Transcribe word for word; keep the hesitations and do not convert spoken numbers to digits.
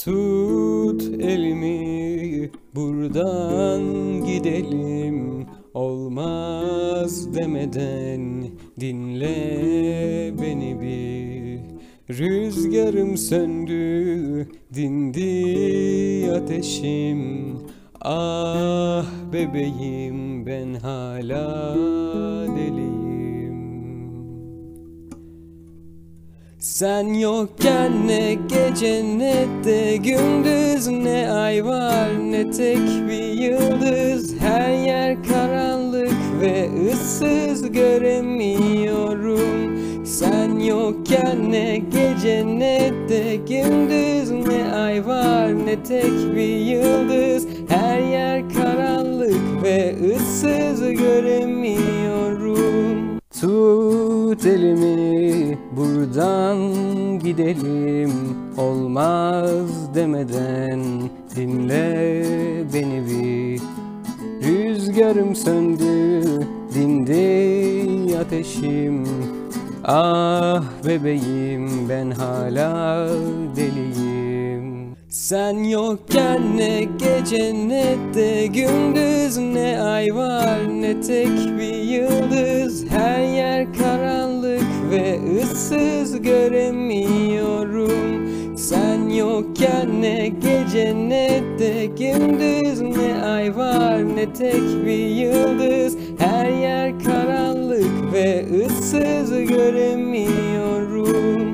Tut elimi, buradan gidelim. Olmaz demeden dinle beni bir. Rüzgarım söndü, dindi ateşim. Ah bebeğim, ben hala deliyim. Sen yokken ne gece ne de gündüz, ne ay var ne tek bir yıldız. Her yer karanlık ve ıssız, göremiyorum. Sen yokken ne gece ne de gündüz, ne ay var ne tek bir yıldız. Her yer karanlık ve ıssız, göremiyorum. Tut elimi, buradan gidelim. Olmaz demeden dinle beni bir. Rüzgarım söndü, dindi ateşim. Ah bebeğim, ben hala deliyim. Sen yokken ne gece ne de gündüz, ne ay var ne tek bir yıldız. Her yer karanlık ve ıssız, göremiyorum. Sen yokken ne gece ne de gündüz, ne ay var ne tek bir yıldız. Her yer karanlık ve ıssız, göremiyorum.